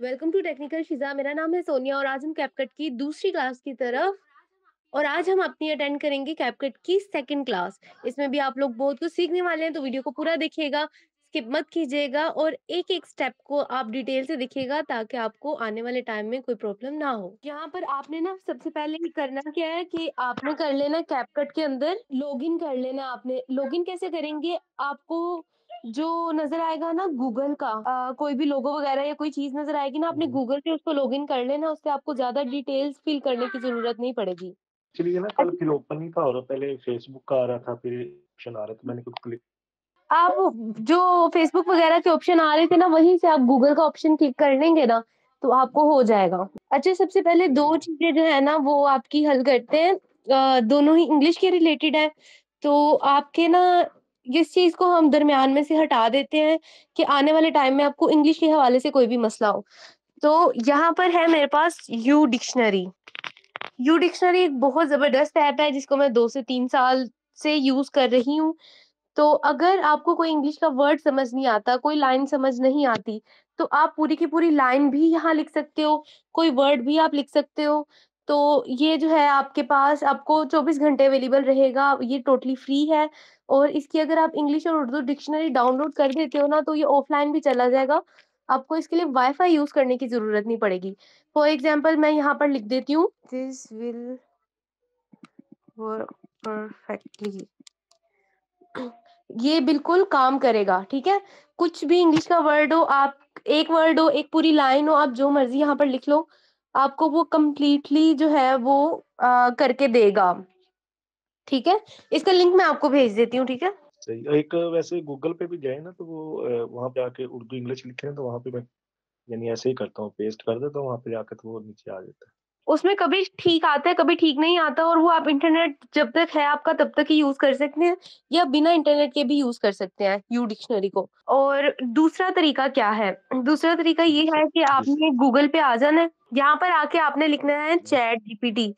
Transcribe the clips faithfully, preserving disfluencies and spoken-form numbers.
Welcome to technical शिजा। मेरा नाम है सोनिया और आज हम कैपकट की दूसरी क्लास की तरफ और आज हम अपनी अटेंड करेंगे कैपकट की सेकंड क्लास। इसमें भी आप लोग बहुत कुछ सीखने वाले हैं, तो वीडियो को पूरा देखिएगा, स्किप मत कीजिएगा और एक एक स्टेप को आप डिटेल से देखिएगा ताकि आपको आने वाले टाइम में कोई प्रॉब्लम ना हो। यहाँ पर आपने ना सबसे पहले करना क्या है कि आपने कर लेना कैपकट के अंदर लॉगिन कर लेना। आपने लॉगिन कैसे करेंगे, आपको जो नजर आएगा ना गूगल का आ, कोई भी लोगो वगैरह या कोई चीज नजर आएगी ना, आपने गूगल से उसको लॉगिन कर लेना। उससे आपको ज्यादा डिटेल्स फिल करने की जरूरत नहीं पड़ेगी। चलिए ना, कल फिर ओपन ही था और पहले फेसबुक का आ रहा था, फिर ऑप्शन आ रहा था, मैंने कुछ क्लिक आप जो फेसबुक वगैरह के ऑप्शन आ रहे थे ना, वहीं से आप गूगल का ऑप्शन क्लिक कर लेंगे ना तो आपको हो जाएगा। अच्छा, सबसे पहले दो चीजें जो है ना वो आपकी हल करते हैं, दोनों ही इंग्लिश के रिलेटेड है, तो आपके ना इस चीज को हम दरमियान में से हटा देते हैं कि आने वाले टाइम में आपको इंग्लिश के हवाले से कोई भी मसला हो। तो यहाँ पर है मेरे पास यू डिक्शनरी। यू डिक्शनरी एक बहुत जबरदस्त ऐप है जिसको मैं दो से तीन साल से यूज कर रही हूँ। तो अगर आपको कोई इंग्लिश का वर्ड समझ नहीं आता, कोई लाइन समझ नहीं आती, तो आप पूरी की पूरी लाइन भी यहाँ लिख सकते हो, कोई वर्ड भी आप लिख सकते हो। तो ये जो है आपके पास आपको चौबीस घंटे अवेलेबल रहेगा, ये टोटली फ्री है। और इसकी अगर आप इंग्लिश और उर्दू डिक्शनरी डाउनलोड कर देते हो ना तो ये ऑफलाइन भी चला जाएगा, आपको इसके लिए वाईफाई यूज करने की जरूरत नहीं पड़ेगी। फॉर एग्जांपल मैं यहाँ पर लिख देती हूँ, दिस विल वर्क परफेक्टली, ये बिल्कुल काम करेगा। ठीक है, कुछ भी इंग्लिश का वर्ड हो, आप एक वर्ड हो, एक पूरी लाइन हो, आप जो मर्जी यहाँ पर लिख लो, आपको वो कम्प्लीटली जो है वो आ, करके देगा। ठीक है, इसका लिंक मैं आपको भेज देती हूँ। ठीक है, एक वैसे गूगल पे भी जाए ना तो वो वहाँ पे आके उर्दू इंग्लिश लिखे तो वहाँ पे मैं यानी ऐसे ही करता हूँ, पेस्ट कर देता हूँ, वहाँ पे जाकर तो वो नीचे आ जाता है। उसमें कभी ठीक आता है कभी ठीक नहीं आता, और वो आप इंटरनेट जब तक है आपका तब तक ही यूज कर सकते हैं या बिना इंटरनेट के भी यूज कर सकते हैं यू डिक्शनरी को। और दूसरा तरीका क्या है, दूसरा तरीका ये है कि आपने गूगल पे आ जाना है, यहाँ पर आके आपने लिखना है चैट जीपीटी।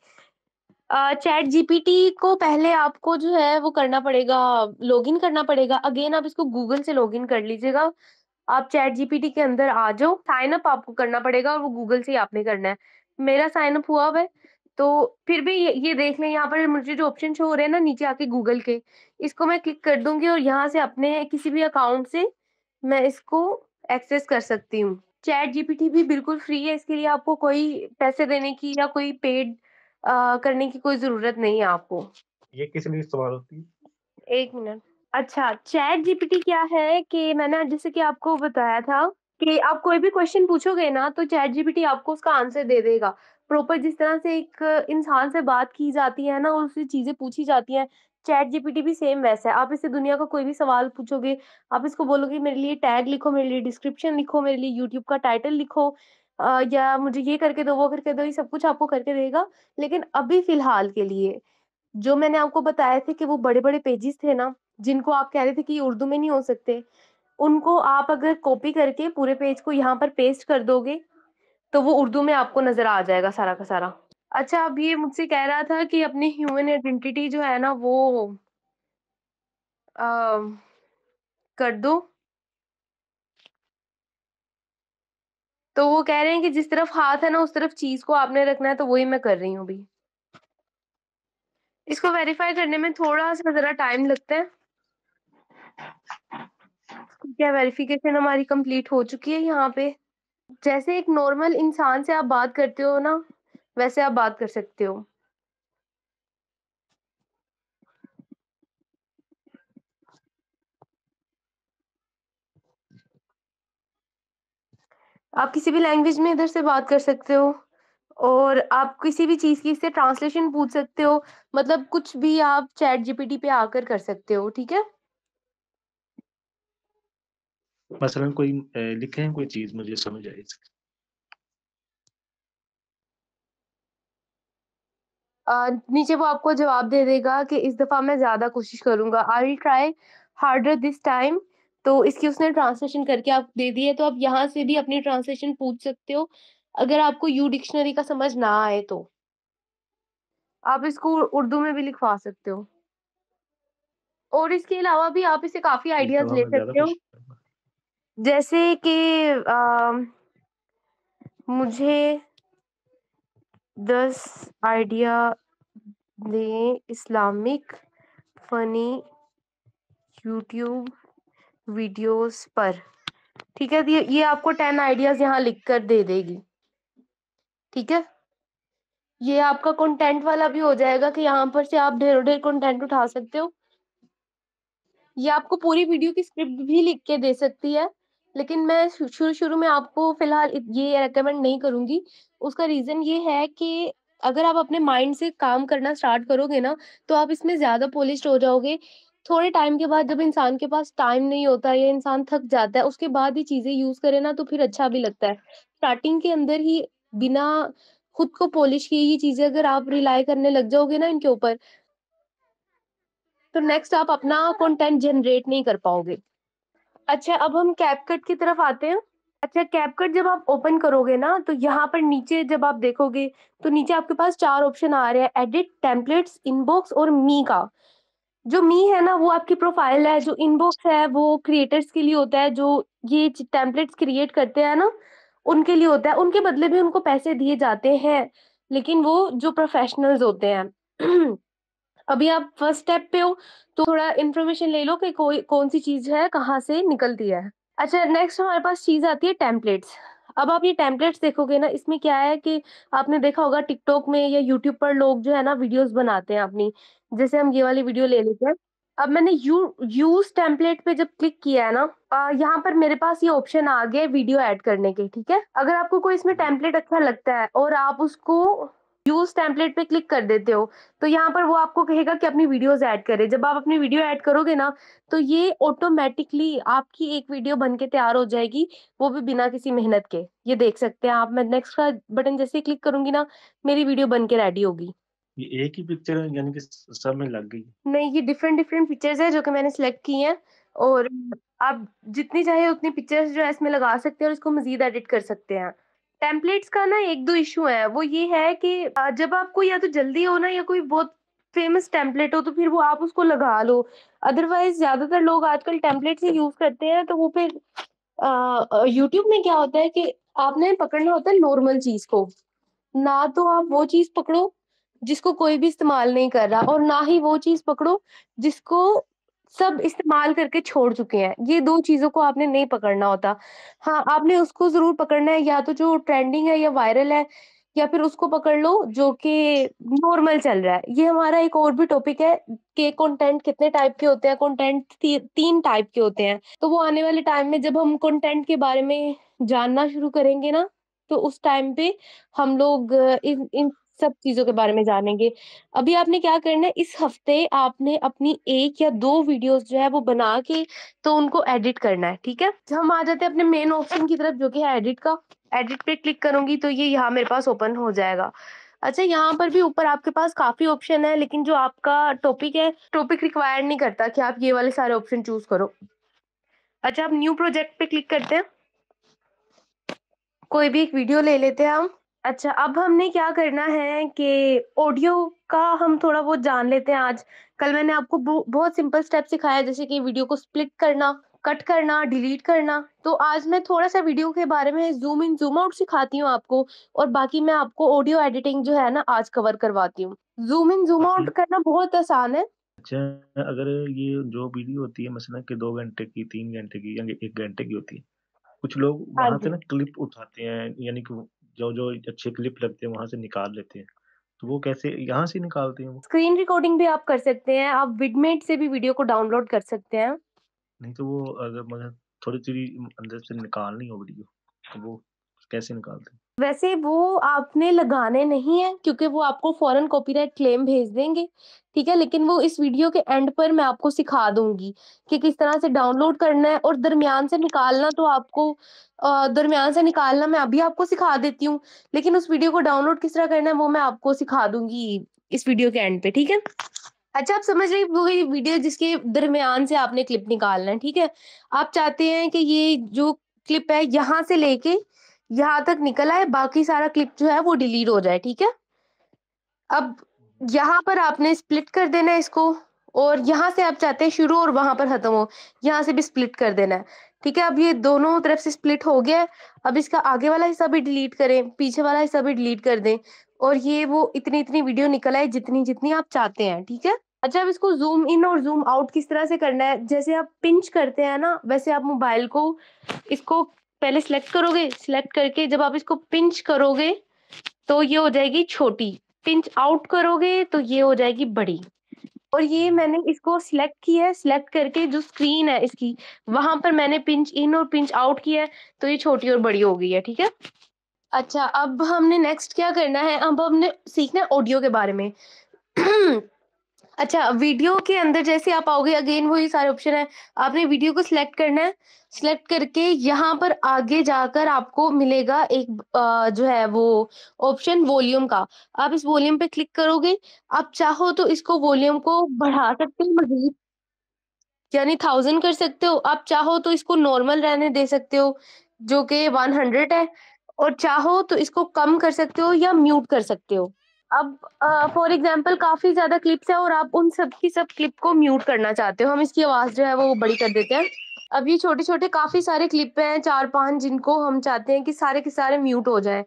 चैट जीपीटी को पहले आपको जो है वो करना पड़ेगा, लॉगिन करना पड़ेगा। अगेन आप इसको गूगल से लॉगिन कर लीजिएगा, आप चैट जीपीटी के अंदर आ जाओ, साइन अप आपको करना पड़ेगा और वो गूगल से ही आपने करना है। मेरा साइन अप हुआ हुआ है, तो फिर भी ये, ये देख लें, यहाँ पर मुझे जो ऑप्शन शो हो रहे हैं ना नीचे आके गूगल के, इसको मैं क्लिक कर दूंगी और यहाँ से अपने किसी भी अकाउंट से मैं इसको एक्सेस कर सकती हूँ। चैट जीपीटी भी बिल्कुल फ्री है, इसके लिए आपको कोई पैसे देने की या कोई पेड आ, करने की कोई जरूरत नहीं है आपको। ये किस लिए इस्तेमाल होती है, एक मिनट। अच्छा, चैट जीपीटी क्या है कि मैंने जैसे कि आपको बताया था कि आप कोई भी क्वेश्चन पूछोगे ना तो चैट जीपीटी आपको उसका आंसर दे देगा प्रॉपर। जिस तरह से एक इंसान से बात की जाती है ना और उससे चीजें पूछी जाती हैं, चैट जीपीटी भी सेम वैसा है। आप इससे दुनिया का कोई भी सवाल पूछोगे, आप इसको बोलोगे मेरे लिए टैग लिखो, मेरे लिए डिस्क्रिप्शन लिखो, मेरे लिए यूट्यूब का टाइटल लिखो, आ, या मुझे ये करके दो वो करके दो, ये सब कुछ आपको करके देगा। लेकिन अभी फिलहाल के लिए जो मैंने आपको बताया थे कि वो बड़े बड़े पेजेस थे ना जिनको आप कह रहे थे कि ये उर्दू में नहीं हो सकते, उनको आप अगर कॉपी करके पूरे पेज को यहाँ पर पेस्ट कर दोगे तो वो उर्दू में आपको नजर आ जाएगा सारा का सारा। अच्छा, अब ये मुझसे कह रहा था कि अपनी ह्यूमन आइडेंटिटी जो है ना वो आ, कर दो, तो वो कह रहे हैं कि जिस तरफ हाथ है ना उस तरफ चीज को आपने रखना है, तो वही मैं कर रही हूँ अभी। इसको वेरीफाई करने में थोड़ा सा जरा टाइम लगता है। क्या वेरिफिकेशन हमारी कंप्लीट हो चुकी है। यहाँ पे जैसे एक नॉर्मल इंसान से आप बात करते हो ना वैसे आप बात कर सकते हो। आप किसी भी लैंग्वेज में इधर से बात कर सकते हो और आप किसी भी चीज की इससे ट्रांसलेशन पूछ सकते हो, मतलब कुछ भी आप चैट जीपीटी पे आकर कर सकते हो। ठीक है, मसलन कोई लिखे हैं कोई चीज मुझे समझ आई, नीचे वो आपको जवाब दे देगा कि इस दफा मैं ज्यादा कोशिश करूंगा, I will try harder this time. तो इसकी उसने ट्रांसलेशन करके आप दे दी है, तो आप यहाँ से भी अपनी ट्रांसलेशन पूछ सकते हो अगर आपको यू डिक्शनरी का समझ ना आए तो। आप इसको उर्दू में भी लिखवा सकते हो और इसके अलावा भी आप इससे काफी आइडियाज ले सकते हो। जैसे कि मुझे दस आइडिया दें इस्लामिक फनी यूट्यूब वीडियोस पर। ठीक है, ये आपको टेन आइडियाज यहाँ लिख कर दे देगी। ठीक है, ये आपका कंटेंट वाला भी हो जाएगा कि यहाँ पर से आप ढेरों ढेर कंटेंट उठा सकते हो। ये आपको पूरी वीडियो की स्क्रिप्ट भी लिख के दे सकती है, लेकिन मैं शुरू शुरू में आपको फिलहाल ये रेकमेंड नहीं करूंगी। उसका रीजन ये है कि अगर आप अपने माइंड से काम करना स्टार्ट करोगे ना, तो आप इसमें ज्यादा पॉलिश्ड हो जाओगे। थोड़े टाइम के बाद जब इंसान के पास टाइम नहीं होता या इंसान थक जाता है, उसके बाद ही चीजें यूज करे ना तो फिर अच्छा भी लगता है। स्टार्टिंग के अंदर ही बिना खुद को पॉलिश किए ये चीजें अगर आप रिलाई करने लग जाओगे ना इनके ऊपर, तो नेक्स्ट आप अपना कंटेंट जनरेट नहीं कर पाओगे। अच्छा, अब हम कैपकट की तरफ आते हैं। अच्छा, कैपकट जब आप ओपन करोगे ना, तो यहाँ पर नीचे जब आप देखोगे तो नीचे आपके पास चार ऑप्शन आ रहे हैं, एडिट, टेम्पलेट्स, इनबॉक्स और मी का। जो मी है ना वो आपकी प्रोफाइल है, जो इनबॉक्स है वो क्रिएटर्स के लिए होता है, जो ये टेम्पलेट्स क्रिएट करते हैं ना उनके लिए होता है। उनके बदले भी उनको पैसे दिए जाते हैं, लेकिन वो जो प्रोफेशनल्स होते हैं। अभी आप फर्स्ट स्टेप पे हो तो थोड़ा इन्फॉर्मेशन ले लो कि कोई कौन सी चीज है, कहाँ से निकलती है। अच्छा, नेक्स्ट हमारे पास चीज आती है टेम्पलेट्स। अब आप ये टेम्पलेट्स देखोगे ना, इसमें क्या है कि आपने देखा होगा टिकटॉक में या यूट्यूब पर लोग जो है ना वीडियोस बनाते हैं अपनी। जैसे हम ये वाली वीडियो ले लेते हैं। अब मैंने यू यूज टेम्पलेट पे जब क्लिक किया है ना, यहाँ पर मेरे पास ये ऑप्शन आ गया वीडियो ऐड करने के। ठीक है, अगर आपको कोई इसमें टेम्पलेट अच्छा लगता है और आप उसको यूज टेम्पलेट पे क्लिक कर देते हो, तो यहाँ पर वो आपको कहेगा कि अपनी वीडियोस ऐड करें। जब आप अपनी वीडियो ऐड करोगे ना, तो ये ऑटोमेटिकली आपकी एक वीडियो बनके तैयार हो जाएगी, वो भी बिना किसी मेहनत के। ये देख सकते हैं आप, मैं नेक्स्ट का बटन जैसे क्लिक करूंगी ना, मेरी वीडियो बनके रेडी होगी। ये एक ही पिक्चर है यानी कि सब में लग गई? नहीं, ये डिफरेंट डिफरेंट पिक्चर्स है जो कि मैंने सिलेक्ट की है, और आप जितनी चाहे उतनी पिक्चर्स जो है इसमें लगा सकते हैं और इसको मजीद एडिट कर सकते हैं। टेम्पलेट्स का ना एक दो इशू है, वो ये है कि जब आपको या तो जल्दी हो ना या कोई बहुत फेमस टेम्पलेट हो तो फिर वो आप उसको लगा लो। अदरवाइज ज्यादातर लोग आजकल टेम्पलेट्स ही यूज करते हैं, तो वो फिर यूट्यूब में क्या होता है कि आपने पकड़ना होता है नॉर्मल चीज को, ना तो आप वो चीज पकड़ो जिसको कोई भी इस्तेमाल नहीं कर रहा, और ना ही वो चीज पकड़ो जिसको सब इस्तेमाल करके छोड़ चुके हैं। ये दो चीजों को आपने नहीं पकड़ना होता। हाँ, आपने उसको जरूर पकड़ना है, या तो जो ट्रेंडिंग है या वायरल है, या फिर उसको पकड़ लो जो कि नॉर्मल चल रहा है। ये हमारा एक और भी टॉपिक है कि कंटेंट कितने टाइप के होते हैं। कंटेंट ती, तीन टाइप के होते हैं, तो वो आने वाले टाइम में जब हम कंटेंट के बारे में जानना शुरू करेंगे ना, तो उस टाइम पे हम लोग इन इन सब चीजों के बारे में जानेंगे। अभी आपने क्या करना है, इस हफ्ते आपने अपनी एक या दो वीडियोस जो है वो बना के तो उनको एडिट करना है। ठीक है, हम आ जाते हैं अपने मेन ऑप्शन की तरफ जो कि है एडिट का। एडिट पे क्लिक करूंगी तो ये यहाँ मेरे पास ओपन हो जाएगा। अच्छा, यहाँ पर भी ऊपर आपके पास काफी ऑप्शन है, लेकिन जो आपका टॉपिक है, टॉपिक रिक्वायर्ड नहीं करता कि आप ये वाले सारे ऑप्शन चूज करो। अच्छा, आप न्यू प्रोजेक्ट पे क्लिक करते हैं, कोई भी एक वीडियो ले लेते हैं हम। अच्छा, अब हमने क्या करना है कि ऑडियो का हम थोड़ा वो जान लेते हैं आज। कल मैंने आपको बहुत सिंपल स्टेप सिखाया, जैसे कि वीडियो को स्प्लिट करना, कट करना, डिलीट करना। तो आज मैं थोड़ा सा वीडियो के बारे में जूम इन जूम आउट सिखाती हूँ आपको, और बाकी मैं आपको ऑडियो एडिटिंग जो है ना आज कवर करवाती हूँ। जूम इन जूम आउट करना बहुत आसान है। अच्छा, अगर ये जो वीडियो होती है मसलन कि दो घंटे की, तीन घंटे की या एक घंटे की होती है, कुछ लोग वहाँ से ना क्लिप उठाते हैं, यानी कि जो जो अच्छे क्लिप लगते हैं वहां से निकाल लेते हैं। तो वो कैसे यहाँ से निकालते हैं? स्क्रीन रिकॉर्डिंग भी आप कर सकते हैं, आप विडमेट से भी वीडियो को डाउनलोड कर सकते हैं। नहीं तो वो अगर मतलब थोड़ी थोड़ी अंदर से निकालनी हो वीडियो, तो वो कैसे निकालते हैं? वैसे वो आपने लगाने नहीं है, क्योंकि वो आपको फॉरन कॉपीराइट क्लेम भेज देंगे। ठीक है, लेकिन वो इस वीडियो के एंड पर मैं आपको सिखा दूंगी कि किस तरह से डाउनलोड करना है, और दरमियान से निकालना तो आपको दरमियान से निकालना मैं अभी आपको सिखा देती हूँ, लेकिन उस वीडियो को डाउनलोड किस तरह करना है वो मैं आपको सिखा दूंगी इस वीडियो के एंड पे। ठीक है, अच्छा, आप समझ रहे हो ये वीडियो जिसके दरमियान से आपने क्लिप निकालना है। ठीक है, आप चाहते हैं कि ये जो क्लिप है यहाँ से लेके यहाँ तक निकला है, बाकी सारा क्लिप जो है वो डिलीट हो जाए। ठीक है, अब यहाँ पर आपने स्प्लिट कर देना है इसको, और यहाँ से आप चाहते हैं शुरू और वहां पर खत्म हो, यहाँ से भी स्प्लिट कर देना है। ठीक है, अब ये दोनों तरफ से स्प्लिट हो गया है। अब इसका आगे वाला हिस्सा भी डिलीट करें, पीछे वाला हिस्सा भी डिलीट कर दें, और ये वो इतनी इतनी वीडियो निकल आए जितनी जितनी आप चाहते हैं। ठीक है, अच्छा, अब इसको जूम इन और जूम आउट किस तरह से करना है, जैसे आप पिंच करते हैं ना, वैसे आप मोबाइल को इसको पहले सिलेक्ट करोगे, सिलेक्ट करके जब आप इसको पिंच करोगे तो ये हो जाएगी छोटी, पिंच आउट करोगे तो ये हो जाएगी बड़ी। और ये मैंने इसको सिलेक्ट किया है, सिलेक्ट करके जो स्क्रीन है इसकी वहां पर मैंने पिंच इन और पिंच आउट किया है, तो ये छोटी और बड़ी हो गई है। ठीक है, अच्छा, अब हमने नेक्स्ट क्या करना है, अब हमने सीखना है ऑडियो के बारे में। अच्छा, वीडियो के अंदर जैसे आप आओगे, अगेन वही सारे ऑप्शन है, आपने वीडियो को सिलेक्ट करना है, सिलेक्ट करके यहाँ पर आगे जाकर आपको मिलेगा एक जो है वो ऑप्शन वॉल्यूम का, आप इस वॉल्यूम पे क्लिक करोगे। आप चाहो तो इसको वॉल्यूम को बढ़ा सकते हो मजीद, यानी थाउजेंड कर सकते हो, आप चाहो तो इसको नॉर्मल रहने दे सकते हो जो कि वन हंड्रेड है, और चाहो तो इसको कम कर सकते हो या म्यूट कर सकते हो। अब फॉर एग्जाम्पल काफी ज्यादा क्लिप्स है और आप उन सब की सब क्लिप को म्यूट करना चाहते हो, हम इसकी आवाज जो है वो बड़ी कर देते हैं। अब ये छोटे छोटे काफी सारे क्लिप हैं, चार पांच, जिनको हम चाहते हैं कि सारे के सारे म्यूट हो जाएं,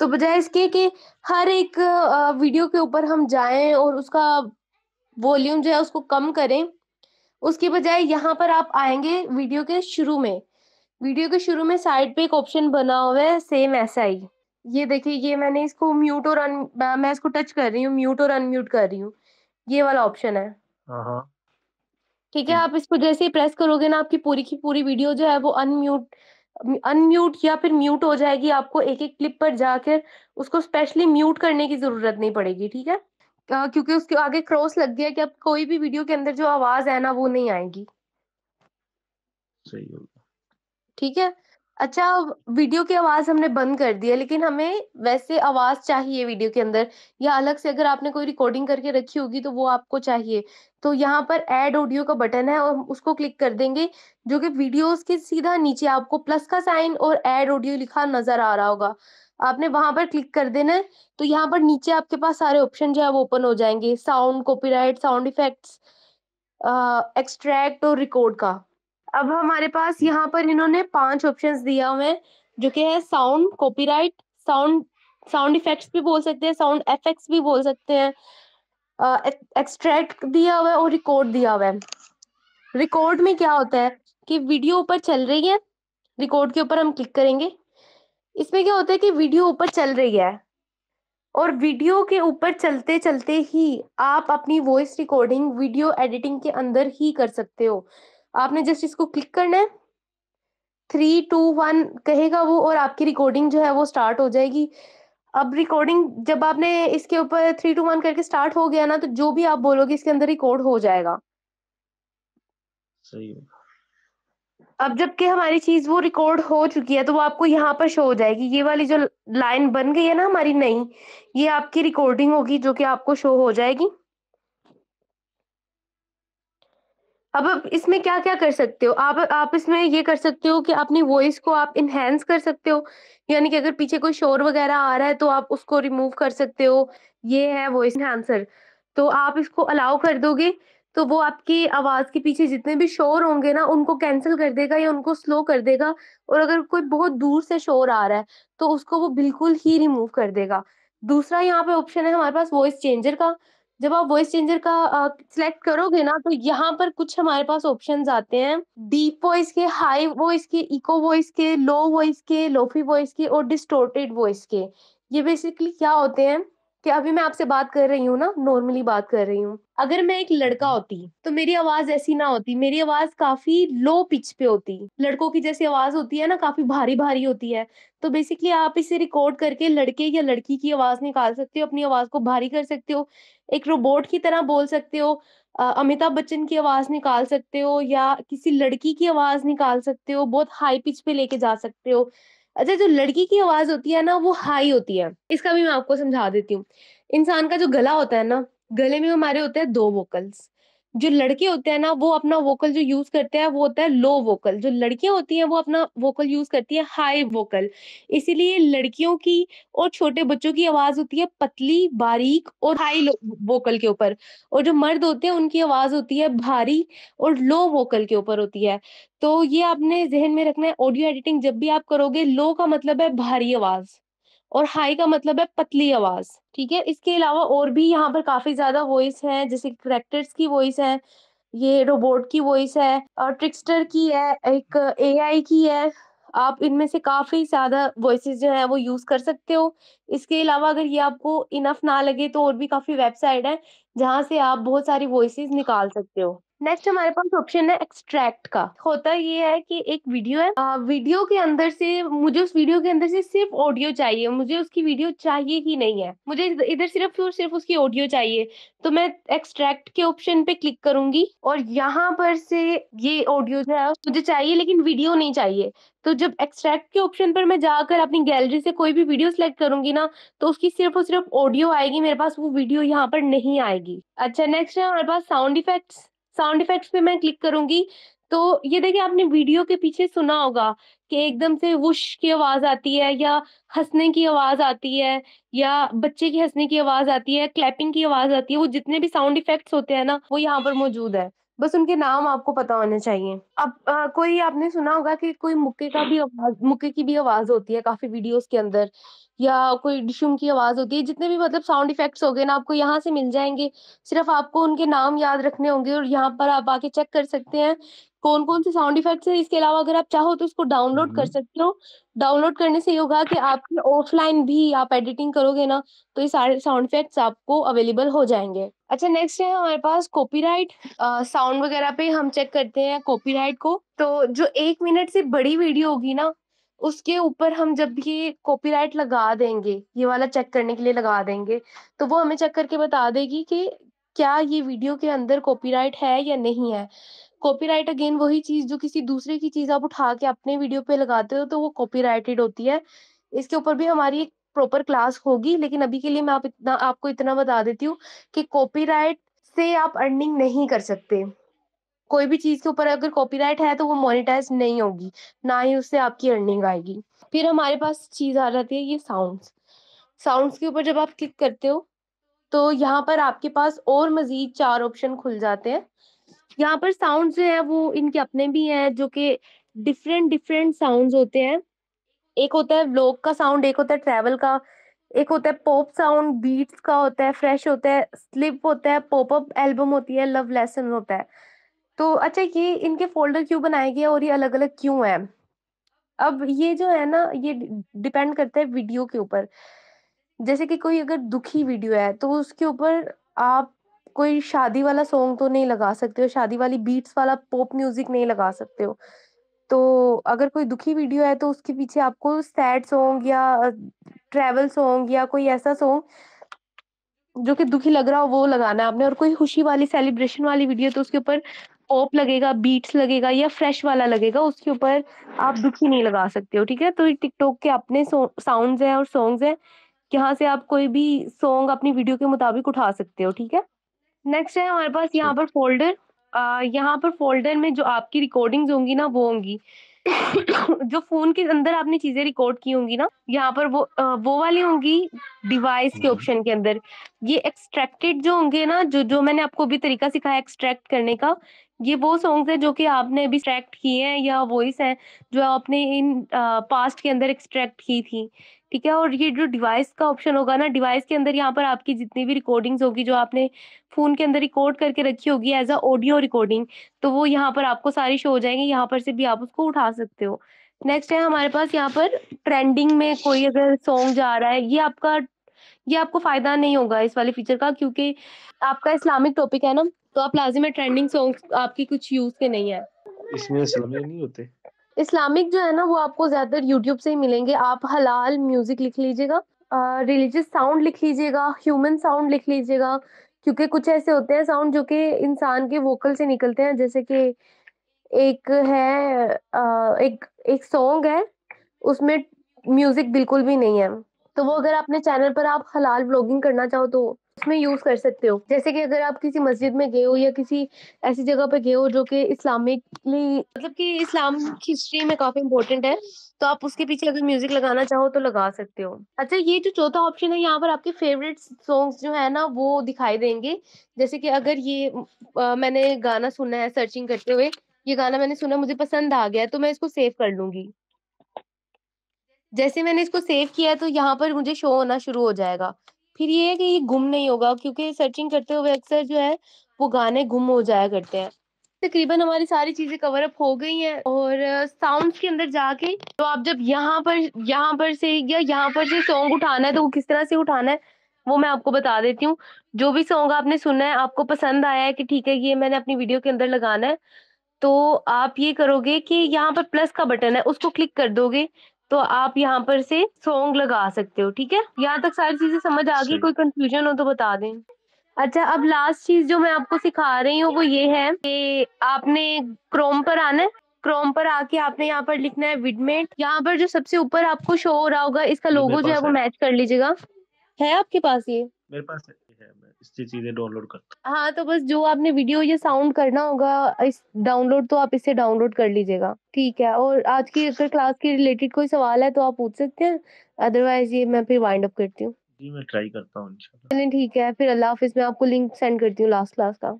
तो बजाय इसके कि हर एक वीडियो के ऊपर हम जाएं और उसका वॉल्यूम जो है उसको कम करें, उसके बजाय यहाँ पर आप आएंगे वीडियो के शुरू में, वीडियो के शुरू में साइड पे एक ऑप्शन बना हुआ है सेम ऐसा ही, ये देखिए, ये मैंने इसको म्यूट और अन मैं इसको टच कर रही हूँ, म्यूट और अनम्यूट कर रही हूँ, ये वाला ऑप्शन है। ठीक है, आप इसको जैसे ही प्रेस करोगे ना, आपकी पूरी की पूरी वीडियो जो है वो अनम्यूट अनम्यूट या फिर म्यूट हो जाएगी। आपको एक एक क्लिप पर जाकर उसको स्पेशली म्यूट करने की जरूरत नहीं पड़ेगी। ठीक है, क्योंकि उसके आगे क्रॉस लग गया कि अब कोई भी वीडियो के अंदर जो आवाज है ना वो नहीं आएगी। सही होगा, ठीक है। अच्छा, वीडियो की आवाज हमने बंद कर दी है, लेकिन हमें वैसे आवाज चाहिए वीडियो के अंदर, या अलग से अगर आपने कोई रिकॉर्डिंग करके रखी होगी तो वो आपको चाहिए, तो यहाँ पर ऐड ऑडियो का बटन है और उसको क्लिक कर देंगे, जो कि वीडियोस के सीधा नीचे आपको प्लस का साइन और ऐड ऑडियो लिखा नजर आ रहा होगा, आपने वहां पर क्लिक कर देना है। तो यहाँ पर नीचे आपके पास सारे ऑप्शन जो है वो ओपन हो जाएंगे, sound, copyright, sound effects, extract और रिकॉर्ड का। अब हमारे पास यहाँ पर इन्होंने पांच ऑप्शंस दिया हुए हैं, जो कि है sound, copyright, sound sound effects भी बोल सकते हैं, साउंड इफेक्ट्स भी बोल सकते हैं, एक्सट्रैक्ट दिया हुआ है और रिकॉर्ड दिया हुआ है। रिकॉर्ड में क्या होता है कि वीडियो ऊपर चल रही है, रिकॉर्ड के ऊपर हम क्लिक करेंगे, इसमें क्या होता है कि वीडियो ऊपर चल रही है और वीडियो के ऊपर चलते चलते ही आप अपनी वॉइस रिकॉर्डिंग वीडियो एडिटिंग के अंदर ही कर सकते हो। आपने जस्ट इसको क्लिक करना है, थ्री टू वन कहेगा वो, और आपकी रिकॉर्डिंग जो है वो स्टार्ट हो जाएगी। अब रिकॉर्डिंग जब आपने इसके ऊपर थ्री टू वन करके स्टार्ट हो गया ना, तो जो भी आप बोलोगे इसके अंदर रिकॉर्ड हो जाएगा। सही है। अब जबकि हमारी चीज वो रिकॉर्ड हो चुकी है तो वो आपको यहाँ पर शो हो जाएगी, ये वाली जो लाइन बन गई है ना हमारी नई, ये आपकी रिकॉर्डिंग होगी जो कि आपको शो हो जाएगी। अब आप इसमें क्या क्या कर सकते हो, आप आप इसमें ये कर सकते हो कि अपनी वॉइस को आप इनहेंस कर सकते हो, यानी कि अगर पीछे कोई शोर वगैरह आ रहा है तो आप उसको रिमूव कर सकते हो, ये है वॉइस इनहेंसर। तो आप इसको अलाउ कर दोगे तो वो आपकी आवाज के पीछे जितने भी शोर होंगे ना उनको कैंसिल कर देगा या उनको स्लो कर देगा, और अगर कोई बहुत दूर से शोर आ रहा है तो उसको वो बिल्कुल ही रिमूव कर देगा। दूसरा यहाँ पे ऑप्शन है हमारे पास वॉइस चेंजर का, जब आप वॉइस चेंजर का सिलेक्ट करोगे ना तो यहाँ पर कुछ हमारे पास ऑप्शंस आते हैं डीप वॉइस के, हाई वॉइस के, इको वॉइस के, लो वॉइस के, लोफी वॉइस के और डिस्टोर्टेड वॉइस के। ये बेसिकली क्या होते हैं कि अभी मैं आपसे बात कर रही हूँ ना, नॉर्मली बात कर रही हूँ, अगर मैं एक लड़का होती तो मेरी आवाज ऐसी ना होती, मेरी आवाज काफी लो पिच पे होती, लड़कों की जैसी आवाज होती है ना, काफी भारी भारी होती है। तो बेसिकली आप इसे रिकॉर्ड करके लड़के या लड़की की आवाज निकाल सकते हो, अपनी आवाज को भारी कर सकते हो, एक रोबोट की तरह बोल सकते हो, अमिताभ बच्चन की आवाज निकाल सकते हो या किसी लड़की की आवाज निकाल सकते हो, बहुत हाई पिच पे लेके जा सकते हो। अच्छा, जो लड़की की आवाज होती है ना वो हाई होती है, इसका भी मैं आपको समझा देती हूँ। इंसान का जो गला होता है ना, गले में हमारे होते हैं दो वोकल्स, जो लड़के होते हैं ना वो अपना वोकल जो यूज करते हैं वो होता है लो वोकल, जो लड़कियां होती हैं वो अपना वोकल यूज करती है हाई वोकल। इसीलिए लड़कियों की और छोटे बच्चों की आवाज होती है पतली, बारीक और हाई वोकल के ऊपर, और जो मर्द होते हैं उनकी आवाज होती है भारी और लो वोकल के ऊपर होती है। तो ये आपने जहन में रखना है, ऑडियो एडिटिंग जब भी आप करोगे, लो का मतलब है भारी आवाज और हाई का मतलब है पतली आवाज, ठीक है। इसके अलावा और भी यहाँ पर काफी ज्यादा वॉइस हैं, जैसे करैक्टर्स की वॉइस है, ये रोबोट की वॉइस है और ट्रिक्स्टर की है, एक एआई की है। आप इनमें से काफी ज्यादा वॉइसेस जो है वो यूज कर सकते हो। इसके अलावा अगर ये आपको इनफ ना लगे तो और भी काफी वेबसाइट है जहाँ से आप बहुत सारी वॉइसेस निकाल सकते हो। नेक्स्ट हमारे पास ऑप्शन है एक्सट्रैक्ट का। होता ये है कि एक वीडियो है, आ, वीडियो के अंदर से मुझे उस वीडियो के अंदर से सिर्फ ऑडियो चाहिए, मुझे उसकी वीडियो चाहिए ही नहीं है, मुझे इधर सिर्फ और सिर्फ उसकी ऑडियो चाहिए। तो मैं एक्सट्रैक्ट के ऑप्शन पे क्लिक करूंगी और यहाँ पर से ये ऑडियो जो है मुझे चाहिए लेकिन वीडियो नहीं चाहिए। तो जब एक्सट्रैक्ट के ऑप्शन पर मैं जाकर अपनी गैलरी से कोई भी वीडियो सेलेक्ट करूंगी ना तो उसकी सिर्फ और सिर्फ ऑडियो आएगी, मेरे पास वो वीडियो यहाँ पर नहीं आएगी। अच्छा, नेक्स्ट है हमारे पास साउंड इफेक्ट्स। साउंड इफेक्ट्स पे मैं क्लिक करूंगी तो ये देखिए, आपने वीडियो के पीछे सुना होगा कि एकदम से वुश की आवाज आती है या हंसने की आवाज आती है या बच्चे की हंसने की आवाज आती है, क्लैपिंग की आवाज आती है। वो जितने भी साउंड इफेक्ट्स होते हैं ना वो यहाँ पर मौजूद है, बस उनके नाम आपको पता होने चाहिए। अब आ, कोई आपने सुना होगा कि कोई मुक्के का भी आवाज, मुक्के की भी आवाज होती है काफी वीडियोस के अंदर, या कोई डिशुम की आवाज होती है। जितने भी मतलब साउंड इफेक्ट्स हो गए ना आपको यहाँ से मिल जाएंगे, सिर्फ आपको उनके नाम याद रखने होंगे और यहाँ पर आप आके चेक कर सकते हैं कौन कौन से साउंड इफेक्ट्स है। इसके अलावा अगर आप चाहो तो इसको डाउनलोड कर सकते हो। डाउनलोड करने से ये होगा कि आपकी ऑफलाइन भी आप एडिटिंग करोगे ना तो ये सारे साउंड इफेक्ट्स आपको अवेलेबल हो जाएंगे। अच्छा, नेक्स्ट है हमारे पास कॉपीराइट। साउंड वगैरह पे हम चेक करते हैं कॉपीराइट को। तो जो एक मिनट से बड़ी वीडियो होगी ना उसके ऊपर हम जब ये कॉपीराइट लगा देंगे, ये वाला चेक करने के लिए लगा देंगे, तो वो हमें चेक करके बता देगी कि क्या ये वीडियो के अंदर कॉपीराइट है या नहीं है। कॉपीराइट अगेन वही चीज जो किसी दूसरे की चीज आप उठा के अपने वीडियो पे लगाते हो तो वो कॉपीराइटेड होती है। इसके ऊपर भी हमारी एक प्रॉपर क्लास होगी, लेकिन अभी के लिए मैं आप इतना आपको इतना बता देती हूँ कि कॉपीराइट से आप अर्निंग नहीं कर सकते। कोई भी चीज के ऊपर अगर कॉपीराइट है तो वो मोनेटाइज नहीं होगी, ना ही उससे आपकी अर्निंग आएगी। फिर हमारे पास चीज आ जाती है ये साउंड्स। साउंड्स के ऊपर जब आप क्लिक करते हो तो यहाँ पर आपके पास और मजीद चार ऑप्शन खुल जाते हैं। यहाँ पर साउंड जो है वो इनके अपने भी हैं जो कि डिफरेंट डिफरेंट साउंड्स होते हैं। एक होता है व्लॉग का साउंड, एक होता है ट्रैवल का, एक होता है पॉप साउंड, बीट्स का होता है, फ्रेश होता है, स्लिप होता है, पॉपअप एल्बम होती है, लव लेसन होता है। तो अच्छा, ये इनके फोल्डर क्यों बनाए गए और ये अलग अलग क्यों है? अब ये जो है ना ये डिपेंड करता है वीडियो के ऊपर। जैसे कि कोई अगर दुखी वीडियो है तो उसके ऊपर आप कोई शादी वाला सॉन्ग तो नहीं लगा सकते हो, शादी वाली बीट्स वाला पॉप म्यूजिक नहीं लगा सकते हो। तो अगर कोई दुखी वीडियो है तो उसके पीछे आपको सैड सॉन्ग या ट्रैवल सॉन्ग या कोई ऐसा सॉन्ग जो कि दुखी लग रहा हो वो लगाना है आपने। और कोई खुशी वाली सेलिब्रेशन वाली वीडियो तो उसके ऊपर पॉप लगेगा, बीट्स लगेगा या फ्रेश वाला लगेगा, उसके ऊपर आप दुखी नहीं लगा सकते हो, ठीक है। तो टिकटॉक के अपने साउंड्स हैं और सॉन्ग्स हैं, यहाँ से आप कोई भी सॉन्ग अपनी वीडियो के मुताबिक उठा सकते हो, ठीक है। नेक्स्ट है हमारे पास यहाँ पर फोल्डर। यहाँ पर फोल्डर में जो आपकी रिकॉर्डिंग्स होंगी ना वो होंगी जो फोन के अंदर आपने चीजें रिकॉर्ड की होंगी ना, यहाँ पर वो आ, वो वाली होंगी डिवाइस के ऑप्शन के अंदर। ये एक्सट्रैक्टेड जो होंगे ना, जो जो मैंने आपको भी तरीका सिखाया एक्सट्रैक्ट करने का, ये वो सॉन्ग्स हैं जो कि आपने अभी एक्सट्रैक्ट किए हैं या वॉइस हैं जो आपने इन पास्ट के अंदर एक्सट्रैक्ट की थी, ठीक है। और ये जो डिवाइस का ऑप्शन होगा ना, डिवाइस के अंदर यहाँ पर आपकी जितनी भी रिकॉर्डिंग्स होगी जो आपने फोन के अंदर रिकॉर्ड करके रखी होगी एज अ ऑडियो रिकॉर्डिंग, तो वो यहाँ पर आपको सारी शो हो जाएंगी, यहाँ पर से भी आप उसको उठा सकते हो। नेक्स्ट है हमारे पास यहाँ पर ट्रेंडिंग में कोई अगर सॉन्ग जा रहा है, ये आपका ये आपको फायदा नहीं होगा इस वाले फीचर का, क्योंकि आपका इस्लामिक टॉपिक है ना, तो आप लाजिम है ट्रेंडिंग सॉन्ग आपके कुछ यूज के नहीं है। इसमें इस्लामिक नहीं होते, इस्लामिक जो है ना वो आपको ज्यादातर यूट्यूब से ही मिलेंगे। आप हलाल म्यूजिक लिख लीजिएगा, रिलीजियस साउंड लिख लीजिएगा, ह्यूमन साउंड लिख लीजिएगा, क्योंकि कुछ ऐसे होते हैं साउंड जो कि इंसान के वोकल से निकलते हैं। जैसे कि एक है आ, एक एक सॉन्ग है उसमें म्यूजिक बिल्कुल भी नहीं है, तो वो अगर अपने चैनल पर आप हलाल व्लॉगिंग करना चाहो तो उसमें यूज कर सकते हो। जैसे कि अगर आप किसी मस्जिद में गए हो या किसी ऐसी जगह पे गए हो जो कि इस्लामिकली मतलब कि इस्लाम की हिस्ट्री में काफी इंपॉर्टेंट है, तो आप उसके पीछे अगर म्यूजिक लगाना चाहो तो लगा सकते हो। अच्छा, ये जो चौथा ऑप्शन है यहाँ पर आपके फेवरेट सॉन्ग्स जो है ना वो दिखाई देंगे। जैसे कि अगर ये आ, मैंने गाना सुना है सर्चिंग करते हुए, ये गाना मैंने सुना मुझे पसंद आ गया तो मैं इसको सेव कर लूंगी। जैसे मैंने इसको सेव किया तो यहाँ पर मुझे शो होना शुरू हो जाएगा। फिर ये है कि ये गुम नहीं होगा क्योंकि सर्चिंग करते हुए अक्सर जो है वो गाने गुम हो जाया करते हैं। तकरीबन हमारी सारी चीजें कवर अप हो गई हैं। और साउंड्स के अंदर जाके तो आप जब यहाँ पर यहाँ पर से या यहाँ पर से सॉन्ग उठाना है तो वो किस तरह से उठाना है वो मैं आपको बता देती हूँ। जो भी सॉन्ग आपने सुना है, आपको पसंद आया है कि ठीक है ये मैंने अपनी वीडियो के अंदर लगाना है, तो आप ये करोगे कि यहाँ पर प्लस का बटन है उसको क्लिक कर दोगे तो आप यहाँ पर से सॉन्ग लगा सकते हो। ठीक है, यहाँ तक सारी चीजें समझ आ गई, कोई कंफ्यूजन हो तो बता दें। अच्छा, अब लास्ट चीज जो मैं आपको सिखा रही हूँ वो ये है कि आपने क्रोम पर आना है। क्रोम पर आके आपने यहाँ पर लिखना है विडमेट। यहाँ पर जो सबसे ऊपर आपको शो हो रहा होगा इसका लोगो जो है वो मैच कर लीजिएगा। है आपके पास ये? मेरे पास है, मैं इससे चीजें डाउनलोड करता हूँ। हाँ, तो बस जो आपने वीडियो या साउंड करना होगा इस डाउनलोड तो आप इससे डाउनलोड कर लीजिएगा। ठीक है, और आज की अगर क्लास के रिलेटेड कोई सवाल है तो आप पूछ सकते हैं, अदरवाइज ये मैं फिर वाइंड अप करती हूँ। जी, मैं ट्राई करता हूँ इंशाल्लाह। ठीक है, फिर अल्लाह हाफिज़। मैं आपको लिंक सेंड करती हूँ लास्ट क्लास का।